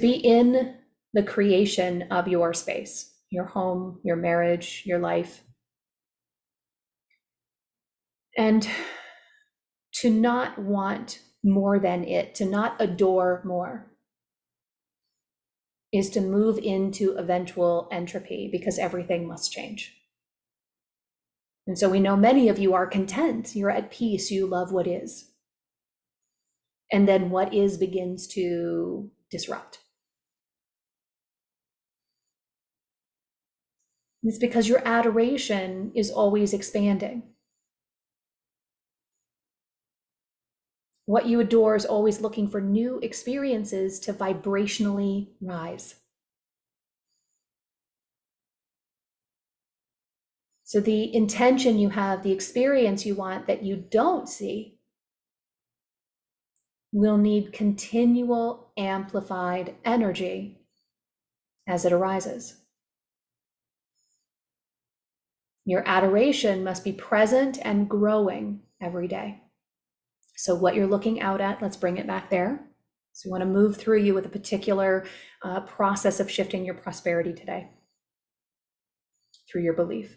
be in the creation of your space, your home, your marriage, your life. And to not want more than it, to not adore more, is to move into eventual entropy, because everything must change. And so we know many of you are content, you're at peace, you love what is. And then what is begins to disrupt. And it's because your adoration is always expanding. What you adore is always looking for new experiences to vibrationally rise. So the intention you have, the experience you want that you don't see, will need continual amplified energy as it arises. Your adoration must be present and growing every day. So what you're looking out at, let's bring it back there. So we want to move through you with a particular process of shifting your prosperity today through your belief.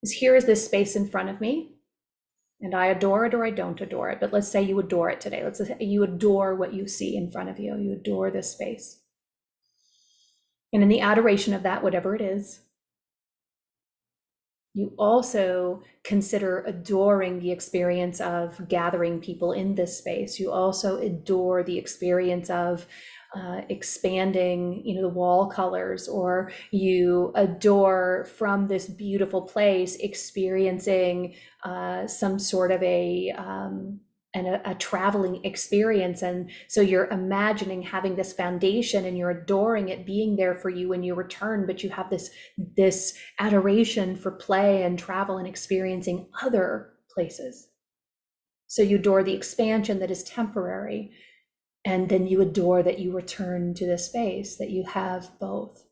Because here is this space in front of me, and I adore it or I don't adore it, but let's say you adore it today. Let's say you adore what you see in front of you. You adore this space. And in the adoration of that, whatever it is, you also consider adoring the experience of gathering people in this space. You also adore the experience of expanding, the wall colors, or you adore from this beautiful place experiencing some sort of a traveling experience. And so you're imagining having this foundation and you're adoring it being there for you when you return, but you have this adoration for play and travel and experiencing other places. So you adore the expansion that is temporary, and then you adore that you return to this space, that you have both.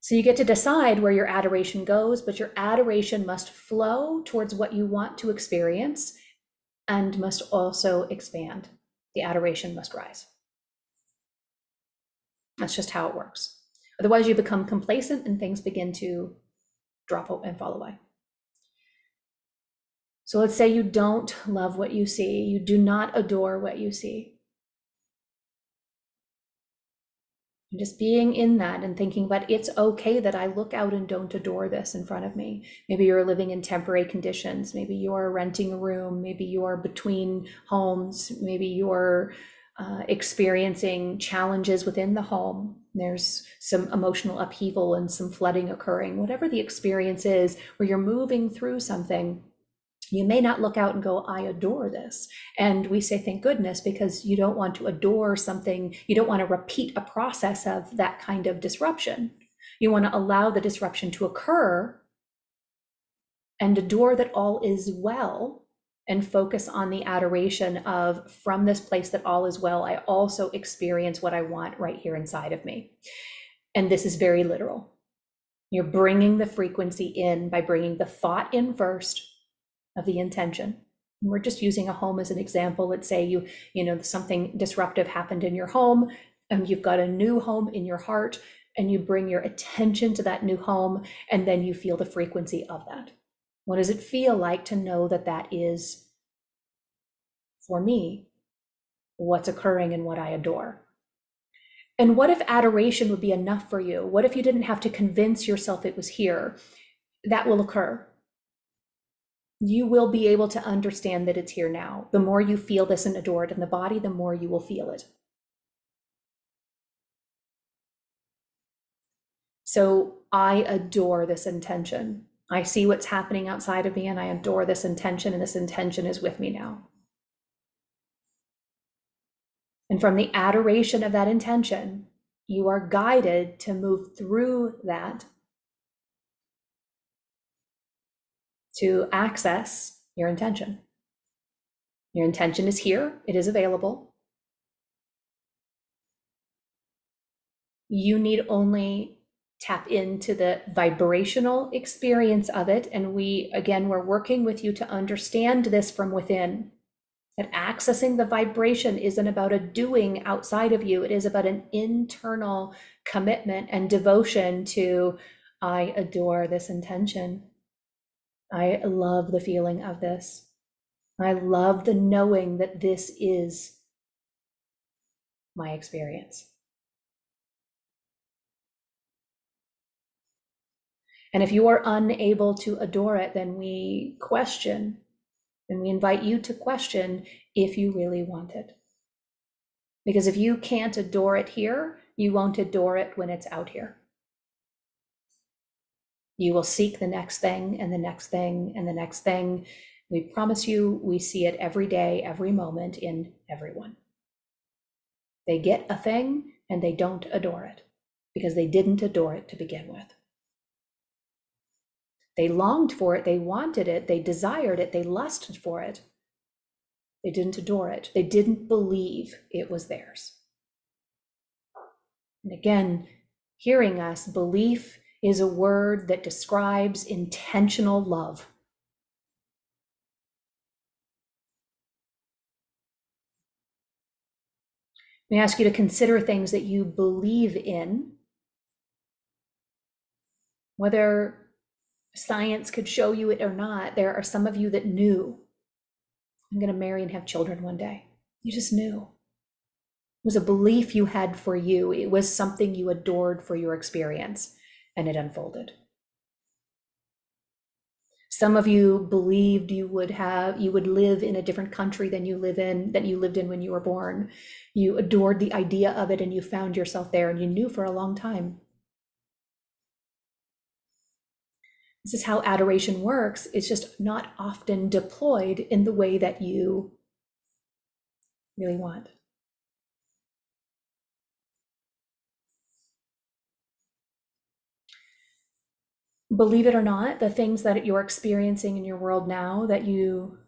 So you get to decide where your adoration goes, but your adoration must flow towards what you want to experience, and must also expand. The adoration must rise. That's just how it works. Otherwise you become complacent and things begin to drop and fall away. So let's say you don't love what you see, you do not adore what you see. And just being in that and thinking, but it's okay that I look out and don't adore this in front of me. Maybe you're living in temporary conditions. Maybe you're renting a room. Maybe you're between homes. Maybe you're experiencing challenges within the home. There's some emotional upheaval and some flooding occurring. Whatever the experience is where you're moving through something, you may not look out and go, I adore this. And we say, thank goodness, because you don't want to adore something. You don't want to repeat a process of that kind of disruption. You want to allow the disruption to occur and adore that all is well, and focus on the adoration of, from this place that all is well, I also experience what I want right here inside of me. And this is very literal. You're bringing the frequency in by bringing the thought in first, of the intention. And we're just using a home as an example. Let's say you know something disruptive happened in your home, and you've got a new home in your heart, and you bring your attention to that new home, and then you feel the frequency of that. What does it feel like to know that that is, for me, what's occurring and what I adore? And what if adoration would be enough for you? What if you didn't have to convince yourself it was here? That will occur. You will be able to understand that it's here now. The more you feel this and adore it in the body, the more you will feel it. So I adore this intention. I see what's happening outside of me, and I adore this intention, and this intention is with me now. And from the adoration of that intention, you are guided to move through that to access your intention. Your intention is here, it is available. You need only tap into the vibrational experience of it. And we, again, we're working with you to understand this from within. And accessing the vibration isn't about a doing outside of you. It is about an internal commitment and devotion to, I adore this intention. I love the feeling of this. I love the knowing that this is my experience. And if you are unable to adore it, then we question, and we invite you to question if you really want it. Because if you can't adore it here, you won't adore it when it's out here. You will seek the next thing and the next thing and the next thing. We promise you, we see it every day, every moment in everyone. They get a thing and they don't adore it because they didn't adore it to begin with. They longed for it, they wanted it, they desired it, they lusted for it. They didn't adore it, they didn't believe it was theirs. And again, hearing us, belief is a word that describes intentional love. Let me ask you to consider things that you believe in, whether science could show you it or not. There are some of you that knew, I'm going to marry and have children one day. You just knew. It was a belief you had for you. It was something you adored for your experience, and it unfolded. Some of you believed you would live in a different country than you lived in when you were born. You adored the idea of it, and you found yourself there, and you knew for a long time. This is how adoration works. It's just not often deployed in the way that you really want. Believe it or not, the things that you're experiencing in your world now that you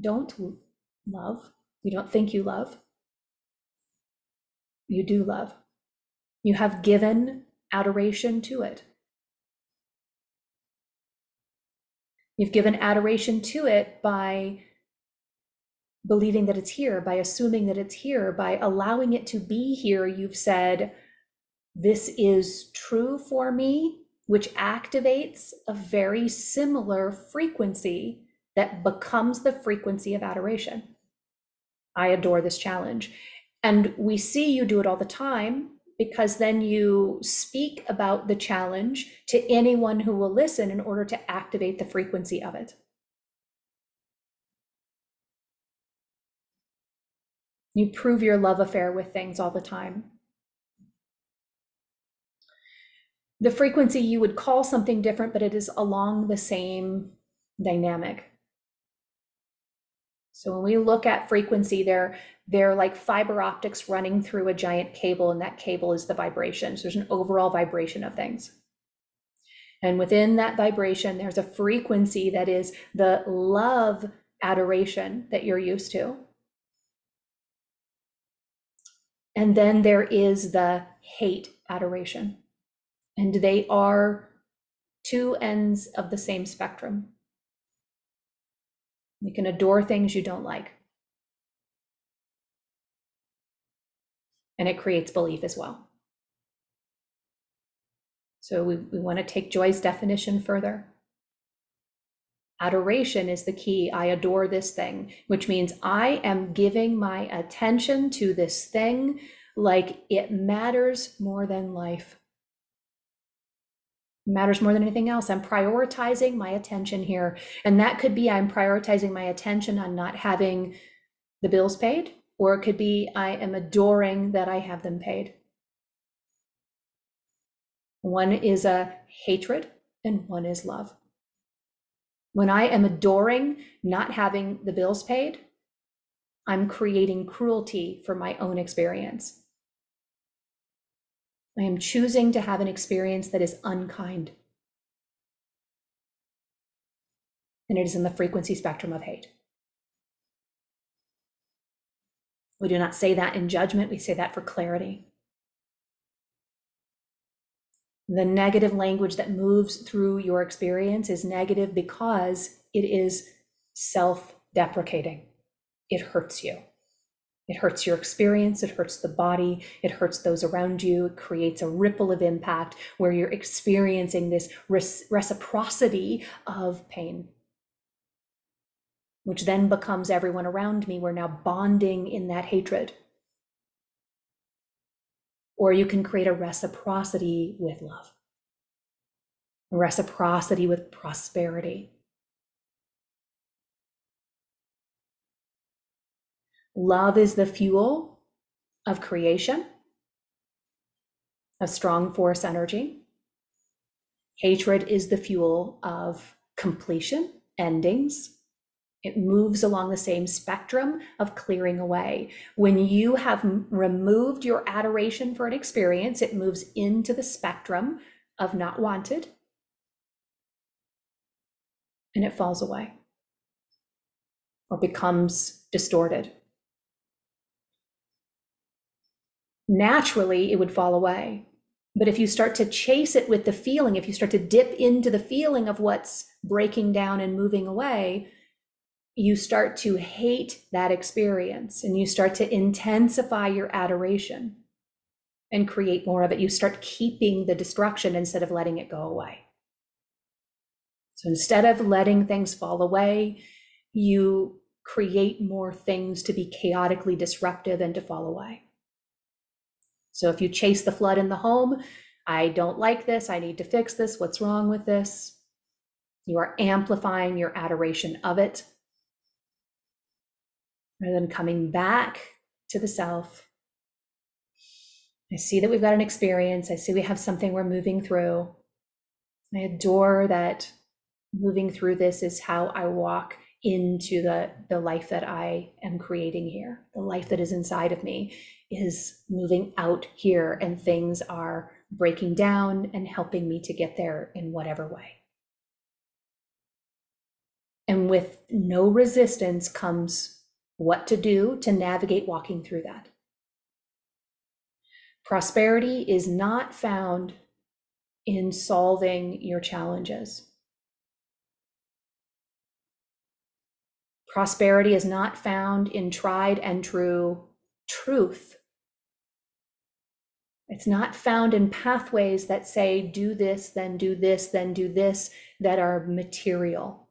don't love, you don't think you love, you do love. You have given adoration to it. You've given adoration to it by believing that it's here, by assuming that it's here, by allowing it to be here. You've said, this is true for me, which activates a very similar frequency that becomes the frequency of adoration. I adore this challenge. And we see you do it all the time, because then you speak about the challenge to anyone who will listen in order to activate the frequency of it. You prove your love affair with things all the time. The frequency you would call something different, but it is along the same dynamic. So when we look at frequency, they're like fiber optics running through a giant cable, and that cable is the vibration. So there's an overall vibration of things. And within that vibration, there's a frequency that is the love adoration that you're used to. And then there is the hate adoration. And they are two ends of the same spectrum. You can adore things you don't like. And it creates belief as well. So we want to take Joy's definition further. Adoration is the key. I adore this thing, which means I am giving my attention to this thing like it matters more than life. Matters more than anything else. I'm prioritizing my attention here. And that could be I'm prioritizing my attention on not having the bills paid, or it could be I am adoring that I have them paid. One is a hatred and one is love. When I am adoring not having the bills paid, I'm creating cruelty for my own experience. I am choosing to have an experience that is unkind. And it is in the frequency spectrum of hate. We do not say that in judgment, we say that for clarity. The negative language that moves through your experience is negative because it is self-deprecating. it hurts you. It hurts your experience, it hurts the body, it hurts those around you, it creates a ripple of impact where you're experiencing this reciprocity of pain, which then becomes everyone around me. We're now bonding in that hatred. Or you can create a reciprocity with love, a reciprocity with prosperity. Love is the fuel of creation, of strong force energy. Hatred is the fuel of completion, endings. It moves along the same spectrum of clearing away. When you have removed your adoration for an experience, it moves into the spectrum of not wanted, and it falls away or becomes distorted. Naturally, it would fall away. But if you start to chase it with the feeling, if you start to dip into the feeling of what's breaking down and moving away, you start to hate that experience and you start to intensify your adoration and create more of it. You start keeping the destruction instead of letting it go away. So instead of letting things fall away, you create more things to be chaotically disruptive and to fall away. So if you chase the flood in the home, I don't like this, I need to fix this, what's wrong with this? You are amplifying your adoration of it, rather than coming back to the self. I see that we've got an experience. I see we have something we're moving through. I adore that moving through this is how I walk into the life that I am creating here. The life that is inside of me is moving out here, and things are breaking down and helping me to get there in whatever way. And with no resistance comes what to do to navigate walking through that. Prosperity is not found in solving your challenges. Prosperity is not found in tried and true truth. It's not found in pathways that say, do this, then do this, then do this, that are material.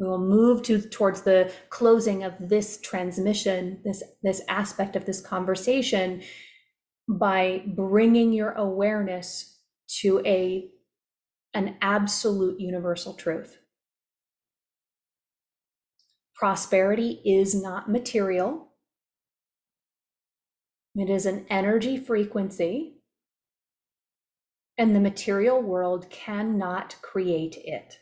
We will move towards the closing of this transmission, this aspect of this conversation, by bringing your awareness to an absolute universal truth. Prosperity is not material. It is an energy frequency, and the material world cannot create it.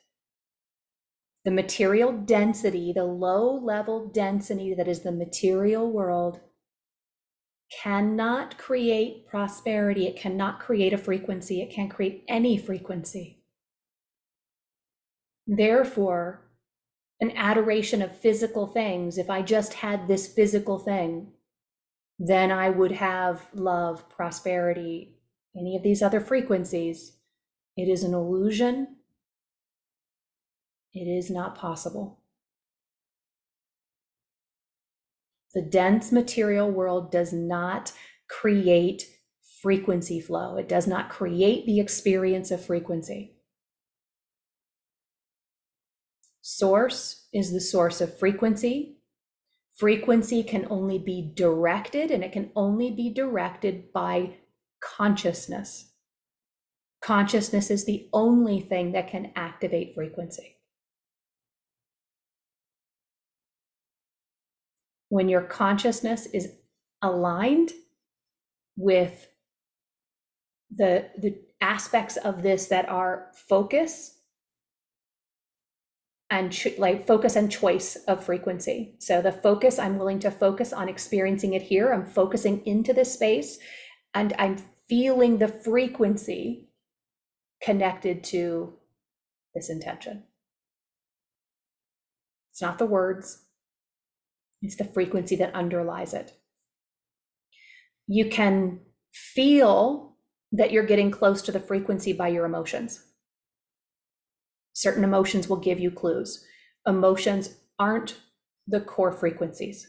The material density, the low level density that is the material world, cannot create prosperity. It cannot create a frequency. It can't create any frequency. Therefore, an adoration of physical things, if I just had this physical thing, then I would have love, prosperity, any of these other frequencies. It is an illusion. It is not possible. The dense material world does not create frequency flow. It does not create the experience of frequency. Source is the source of frequency. Frequency can only be directed, and it can only be directed by consciousness. Consciousness is the only thing that can activate frequency. When your consciousness is aligned with the aspects of this that are focus, and focus and choice of frequency. So the focus, I'm willing to focus on experiencing it here. I'm focusing into this space, and I'm feeling the frequency connected to this intention. It's not the words, it's the frequency that underlies it. You can feel that you're getting close to the frequency by your emotions. Certain emotions will give you clues. Emotions aren't the core frequencies.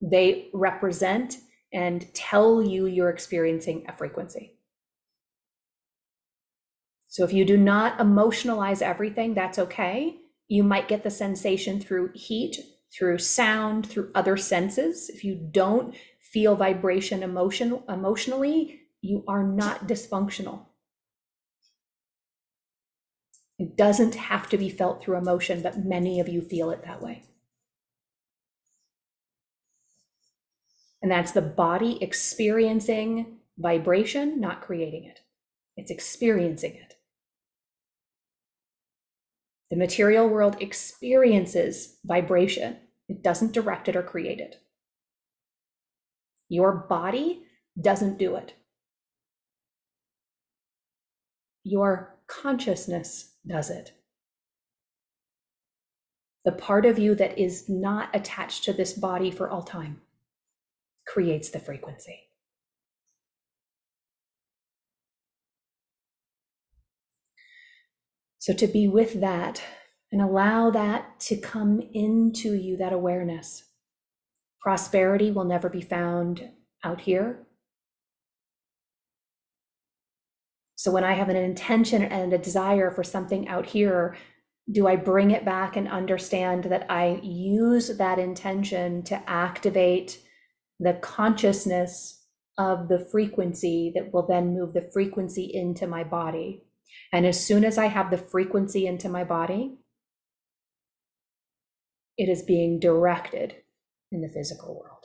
They represent and tell you you're experiencing a frequency. So if you do not emotionalize everything, that's okay. You might get the sensation through heat, through sound, through other senses. If you don't feel vibration emotionally, you are not dysfunctional. It doesn't have to be felt through emotion, but many of you feel it that way. And that's the body experiencing vibration, not creating it. It's experiencing it. The material world experiences vibration. It doesn't direct it or create it. Your body doesn't do it. Your consciousness does it. The part of you that is not attached to this body for all time creates the frequency. So to be with that and allow that to come into you, that awareness. Prosperity will never be found out here. So when I have an intention and a desire for something out here, do I bring it back and understand that I use that intention to activate the consciousness of the frequency that will then move the frequency into my body? And as soon as I have the frequency into my body, it is being directed in the physical world.